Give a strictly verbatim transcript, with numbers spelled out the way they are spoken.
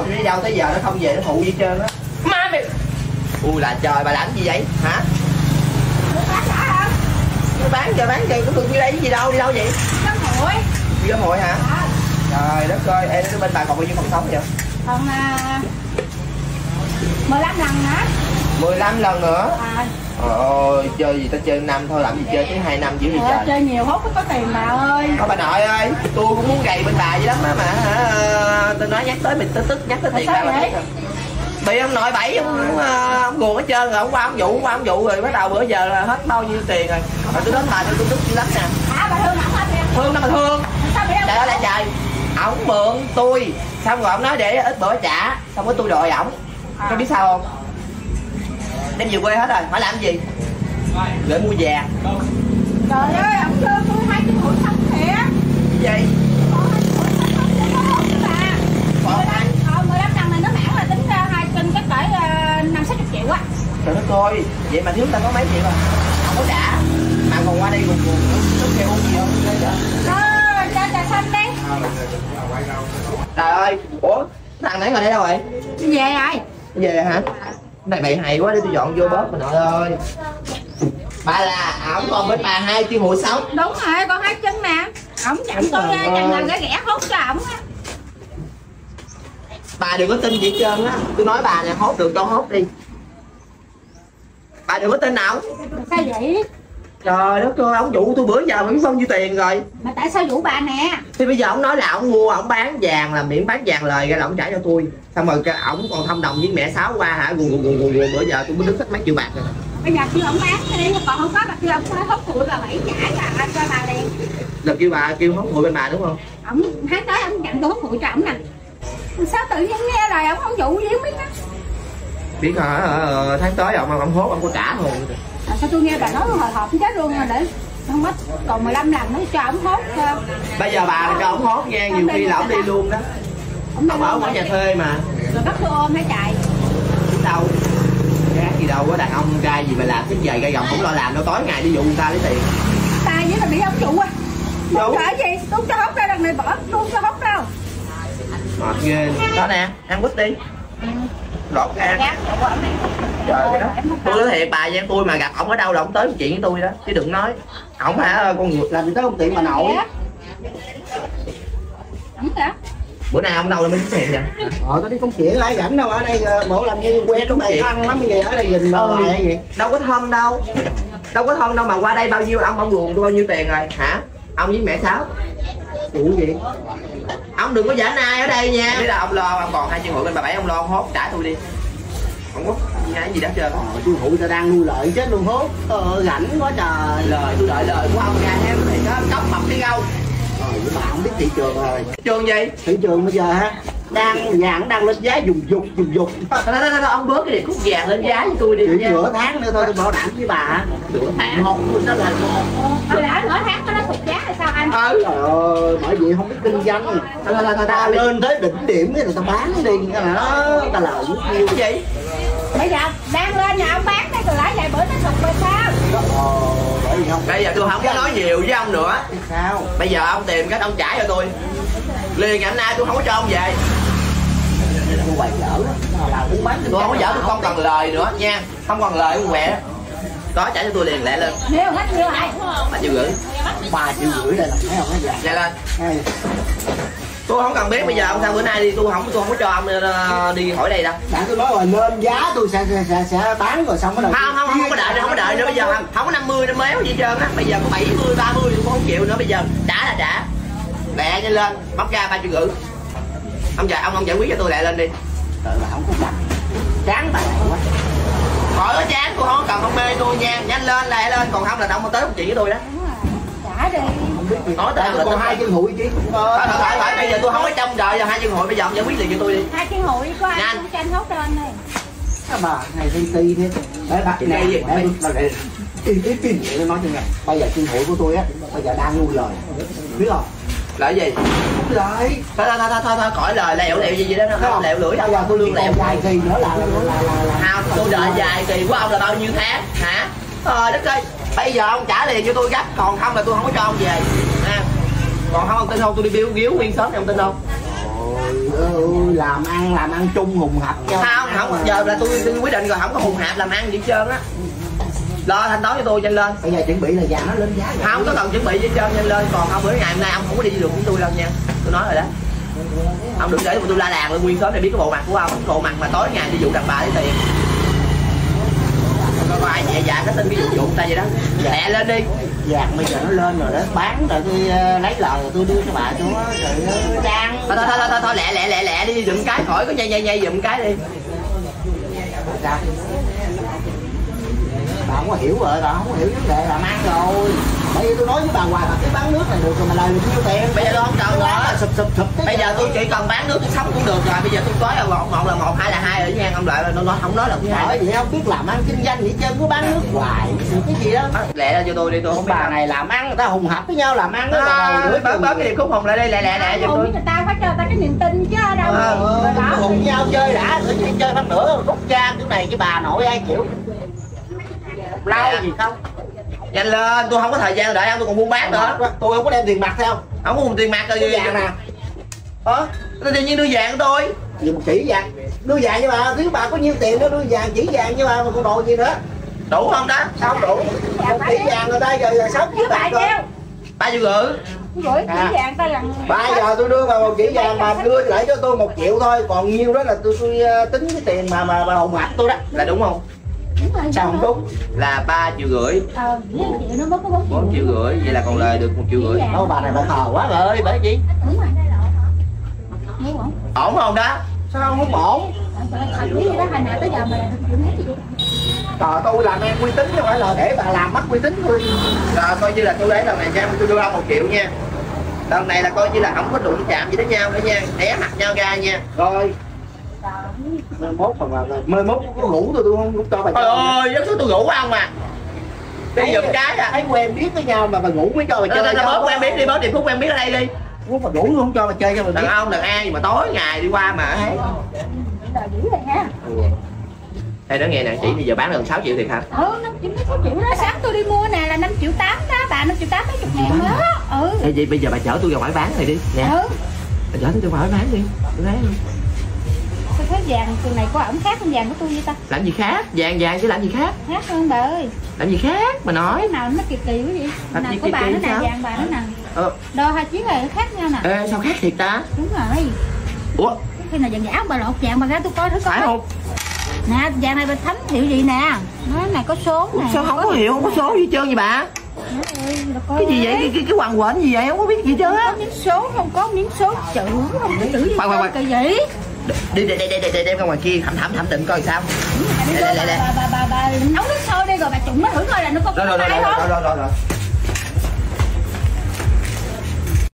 bảo đi đâu tới giờ nó không về nó phụ gì trơn á. Má mày. Ui là trời, bà làm gì vậy hả? Bán cả hả? Bán cho bán chừng cũng được, như đây gì đâu, đi đâu vậy? Đám hội. Đi đám hội hả? À. Trời đất ơi, em đến bên bà còn bao nhiêu phòng sống vậy? Còn à, mười lăm lần nữa. mười lăm lần nữa. À. Trời ơi, chơi gì ta chơi năm thôi, làm gì chơi tới hai năm dữ vậy trời. Chơi nhiều hốt có tiền bà ơi. Thôi bà nội ơi, tôi cũng muốn gầy bên bà vậy lắm á mà hả? Tôi nói nhắc tới mình tức tức nhắc tới tiền bà bà tức. Bị ông nội bảy ông ông buồn hết trơn rồi, ông qua ông vụ, ông qua ông vụ rồi bắt đầu bữa giờ là hết bao nhiêu tiền rồi. Mà tôi đến bà tôi tức dữ lắm nè. Hả bà thương ổng hết kìa. Thương đâu mà thương. Sao bị ông? Trời ơi là trời. Ổng mượn tôi, xong rồi ông nói để ít bữa trả, xong rồi tôi đòi ổng. Có biết sao không? Đem về quê hết rồi, phải làm gì? Để mua vàng. Trời ơi, ông thương tôi hai cái mũi xanh thiệt. Cái gì? Còn hai cái mũi xanh không có hôn nữa bà. Còn anh? Ờ, mười lăm năm này nó mãn là tính ra hai cân chắc phải năm sáu mươi triệu á. Trời đất ơi, vậy mà thiếu tao có mấy triệu à? Không có trả. Mà còn qua đây gục gục, nó kêu uống gì không? Trời ơi, trời trời xanh đi. Trời ơi, ủa? Thằng nãy ngồi đây đâu vậy? Đi về rồi. Đi về hả? Này bày hay quá để tôi dọn vô bớt mà nội ơi. Bà là ổng còn bên bà hai tiêu hụi sống. Đúng rồi, con hai chân nè. Ổng chặn tôi ra, chặn làm cái ghẻ hốt cho ổng á. Bà đừng có tin gì hết trơn á. Tôi nói bà nè, hốt được đâu hốt đi. Bà đừng có tin ổng. Sao vậy? Trời đất ơi, ổng vụ tôi bữa giờ mà biết bao nhiêu tiền rồi. Mà tại sao vụ bà nè? Thì bây giờ ổng nói là ổng mua, ổng bán vàng là miễn bán vàng lời ra là ổng trả cho tôi. Xong rồi ổng còn thông đồng với mẹ Sáu qua hả, gù gù gù gù gù bữa giờ tôi mới đứng hết mấy triệu bạc rồi. Bây giờ kêu ổng bán đi, còn không có bà kêu ổng phải hốt hụi bà bảy trả cho, cho bà liền. Được kêu bà kêu hốt hụi bên bà đúng không? Ổng tháng tới ổng nhận tôi hốt hụi cho ổng nè. Sao tự nhiên nghe lời ổng không vụ gì biết đó. Biết hả, tháng tới ổng ổng hốt ổng có trả hồn. À, sao tôi nghe bà nói hồi hộp chết luôn rồi để không mất còn mười lăm lần mới cho ổng hốt. Bây giờ bà cho ổng hốt nha, nhiều khi là ổng đi luôn đó. Ổng ở ngoài nhà thuê mà. Rồi bắt tôi ôm hả chạy? Đâu? Gác gì đâu, có đàn ông trai gì mà làm thức dậy gai gồng cũng lo làm đâu, tối ngày đi dụ người ta lấy tiền. Ta với là bị ông chủ à? Không sợ gì, tôi cho hốt ra đằng này bỏ, tôi cho hốt đâu. Mệt ghê. Đó nè, ăn quýt đi. Đọt ăn. Trời đất. Tôi nói thiệt bà với tôi mà gặp ổng ở đâu là ổng tới chuyện với tôi đó, chứ đừng nói. Ổng hả con người làm gì tới công tiện mà nội. Ổng hả? Bữa nay ông đâu là mới xuất hiện vậy? Ờ, tôi đi công chuyện lái rảnh đâu, ở đây bộ làm như quen trong này thân lắm, bây giờ ở đây nhìn bờ hoài vậy. Đâu có thân đâu, đâu có thân đâu mà qua đây bao nhiêu ông ông ruồng tôi bao nhiêu tiền rồi hả? Ông với mẹ Sáu. Chuyện gì? Ông đừng có giả nai ở đây nha. Bây giờ ông lo, ông còn hai triệu hụi bên bà Bảy ông lo ông hốt trả tôi đi. Không có cái gì đó trơn. Ờ, tôi hụi ta đang nuôi lợi chết luôn hốt. Ờ, rảnh quá trời. Lời tôi đợi lời của ông ra em thì nó cốc mập cái gâu. Ờ, bà không biết thị trường rồi. Thị trường gì? Thị trường bây giờ hả? Đang vàng đang lên giá dùng dục dùng dục. Thôi thôi thôi ông bớt cái điện khúc vàng lên giá với tôi đi. Chỉ nửa tháng nữa thôi tôi bảo đảm với bà. Nửa tháng. Một nó là một. Thôi đã nửa tháng nó sụt giá rồi sao anh? Ừ. Trời ơi, bởi vì không biết kinh doanh. Thôi thôi thôi ta lên tới đỉnh điểm cái là ta bán đi cái là nó ta lợi nhiêu vậy? Bây giờ đang lên nhà ông bán cái rồi lại lại bữa nó sụt rồi sao? Bây giờ tôi không có nói nhiều với ông nữa. Sao? Bây giờ ông tìm cách ông trả cho tôi. Liền ngày hôm nay tôi không có cho ông về. Tôi quậy dở đó. Tôi không có dở, tôi không cần lời nữa nha. Không còn lời cũng quẹ. Đó trả cho tôi liền lẹ lên. Nhiêu hết nhiêu lại? Ba triệu rưỡi. Ba triệu rưỡi đây là thấy không nó về. Lẹ lên. Tôi không cần biết bây giờ ông sao bữa nay đi tôi không tôi không có cho ông đi khỏi đây đâu. Bạn tôi nói rồi lên giá tôi sẽ sẽ sẽ, sẽ bán rồi xong bắt đầu. Không không không, không có đợi nữa, không có đợi nữa bây giờ không, không có năm mươi năm méo gì hết trơn á. Bây giờ có bảy mươi ba mươi tôi không chịu nữa bây giờ. Trả là trả. Lẹ nhanh lên, bóc ra ba triệu rưỡi. Ông già ông ông giải quyết cho tôi lẹ lên đi. Tự là không có đặt. Chán bà quá. Khỏi có chán tôi không cần không mê tôi nha. Nhanh lên lẹ lên còn không là ông tới một chuyện với tôi đó. Trả đi. Nói tới là còn hai chân hụi chứ. Thôi thôi thôi bây giờ tôi không có trong rồi giờ hai chân hụi bây giờ ông giải quyết liền cho tôi đi. Hai chân hụi có ai cũng tranh hốt lên này. Các bà này đi ti thế. Đấy bà này gì? Ti ti ti tôi nói như này. Bây giờ chân hụi của tôi á bây giờ đang nuôi lời. Biết không? Lợi gì? Không lợi. Thôi thôi thôi thôi thôi cõi lời lẹo lẹo gì vậy đó không? Lẹo lưỡi đâu. Tôi lương lẹo vài kỳ nữa là không, tôi đợi vài kỳ của ông là bao nhiêu tháng hả? Trời đất ơi, bây giờ ông trả liền cho tôi gấp, còn không là tôi không có cho ông về. Còn không ông tin không tôi đi biếu ghiếu nguyên sớm thì ông tin không? ơi, làm ăn làm ăn chung hùng hạp nhau. Không, không, giờ là tôi, tôi quyết định rồi, không có hùng hạp làm ăn gì hết trơn á. Lo thanh toán cho tôi nhanh lên. Bây giờ chuẩn bị là giá nó lên giá rồi. Không có cần chuẩn bị gì hết trơn, nhanh lên. Còn không bữa ngày hôm nay ông không có đi được với tôi đâu nha. Tôi nói rồi đó. Ông đừng để tụi tôi la làng nguyên sớm để biết cái bộ mặt của ông, cái bộ mặt mà tối ngày đi vụ đàn bà lấy tiền. Coi ai nhẹ dạ cái tin cái vụ vụ ta vậy đó. Lẹ lên đi. Vàng bây giờ nó lên rồi đó, bán rồi tôi uh, lấy lời rồi tôi đưa cho bà chúa rồi đang. Thôi thôi thôi thôi thôi lẹ lẹ lẹ lẹ đi, dùm cái khỏi có nhây nhây nhây dùm cái đi. Bà, bà không có hiểu rồi, bà không có hiểu vấn đề làm ăn rồi. Bây giờ tôi nói với bà hoài bà cái bán nước này được rồi mà lời được nhiêu tiền. Bây giờ tôi không cần nữa. Sụp sụp sụp. Bây giờ tôi chỉ cần bán nước tôi sống cũng được rồi. Bây giờ tôi tối là một, một là một, hai là hai rồi nha. Ông lại nó không nói là cũng hai. Bởi vì không biết làm ăn kinh doanh gì chân cứ bán nước hoài. Cái gì đó. Lẹ ra cho tôi đi, tôi không biết. Bà này làm ăn người ta hùng hạp với nhau làm ăn đó. Bớt bớt cái điệp khúc hùng lại đây, lẹ lẹ lẹ cho tôi. Người ta phải cho người ta cái niềm tin chứ đâu. Hùng với nhau chơi đã, tự nhiên chơi phát nữa rút ra cái này cái bà nội ai chịu. Lâu gì không? Nhanh lên, tôi không có thời gian đợi ông, tôi còn buôn bán nữa. Tôi không có đem tiền mặt theo. Không có tiền mặt rồi gì vàng nè. Hả? Tôi tự nhiên đưa vàng của tôi. Vì một chỉ vàng. Đưa vàng cho bà, nếu bà có nhiêu tiền đó đưa vàng chỉ vàng cho bà mà còn đồ gì nữa. Đủ không đó? Sao không đủ? Một chỉ vàng người ta giờ giờ sống với bà rồi. Ba triệu rưỡi. Rưỡi chỉ vàng ta lần. Ba giờ tôi đưa bà một chỉ vàng bà đưa lại cho tôi một triệu thôi, còn nhiêu đó là tôi tôi tính cái tiền mà mà bà hùng hạp tôi đó. Là đúng không? Sao không đúng? Là ba triệu rưỡi. Ờ, triệu nó mất có bốn triệu rưỡi, vậy là còn lời được một triệu rưỡi. Ô bà này bà thờ quá rồi, bà gì? Đúng rồi. Ổn không đó? Sao không ổn? Trời, tôi làm em uy tín chứ không phải là để bà làm mất uy tín thôi. Rồi coi như là tôi lấy lần này cho em, tôi đưa ông một triệu nha. Lần này là coi như là không có đụng chạm gì đến nhau nữa nha, té mặt nhau ra nha. Rồi. mười mốt phần mà mười mốt có ngủ tôi tôi không cũng cho bà. Trời ơi, giống số tôi ngủ ông mà. Đi giùm cái à. Thấy quen biết với nhau mà bà ngủ mới cho bà chơi. Nó bớt quen biết đi, bớt điệp khúc quen biết ở đây đi. Muốn mà ngủ không cho bà chơi cho bà. Đàn ông đàn ai mà tối ngày đi qua mà. Đây nó nghe nè, chỉ bây giờ bán được sáu triệu thiệt hả? Ừ, năm triệu sáu triệu đó, sáng tôi đi mua nè là năm triệu tám đó, bà năm triệu tám mấy chục ngàn đó. Ừ. Thế vậy bây giờ bà chở tôi ra ngoài bán này đi nè. Ừ. Bà chở tôi ra ngoài bán đi. Tôi lấy luôn. Cái vàng từ này có ổng khác hơn vàng của tôi vậy ta? Làm gì khác? Vàng vàng chứ làm gì khác? Khác hơn bà ơi. Làm gì khác mà nói? Cái nào nó kỳ kỳ quá vậy? Nào của bà nó nè, vàng bà nó nè. Ờ. Đo hai chuyến này khác nhau nè. Ê sao khác thiệt ta? Đúng rồi. Ủa? Khi nào vàng giả bà lột vàng bà ra tôi coi thử coi. Phải không? Nè, vàng này bà thấm hiệu gì nè. Nói này có số nè. Sao không có hiệu, không có số gì trơn vậy bà? Cái gì vậy? Cái cái, cái hoàng quện gì vậy? Không có biết gì chứ. Không có miếng số, không có miếng số chữ, không có chữ gì kỳ vậy. Đi đi đi đi đi đem ra ngoài kia thẩm thẩm thẩm định coi sao. Bà bà bà nấu nước sôi đi rồi bà trụng nó thử coi là nó có phải không. Rồi rồi rồi rồi rồi.